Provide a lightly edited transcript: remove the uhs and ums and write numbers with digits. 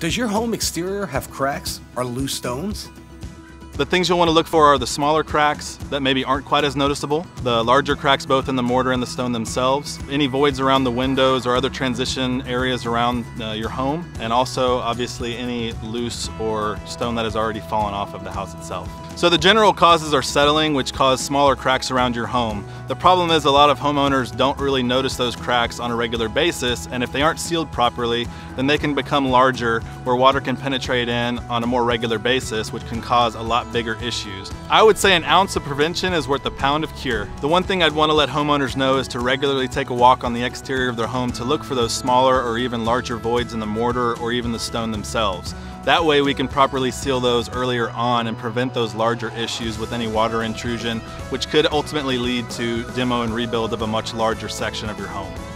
Does your home exterior have cracks or loose stones? The things you'll want to look for are the smaller cracks that maybe aren't quite as noticeable, the larger cracks both in the mortar and the stone themselves, any voids around the windows or other transition areas around your home, and also obviously any loose or stone that has already fallen off of the house itself. So the general causes are settling, which cause smaller cracks around your home. The problem is a lot of homeowners don't really notice those cracks on a regular basis, and if they aren't sealed properly, then they can become larger where water can penetrate in on a more regular basis, which can cause a lot bigger issues. I would say an ounce of prevention is worth a pound of cure. The one thing I'd want to let homeowners know is to regularly take a walk on the exterior of their home to look for those smaller or even larger voids in the mortar or even the stone themselves. That way we can properly seal those earlier on and prevent those larger issues with any water intrusion, which could ultimately lead to demo and rebuild of a much larger section of your home.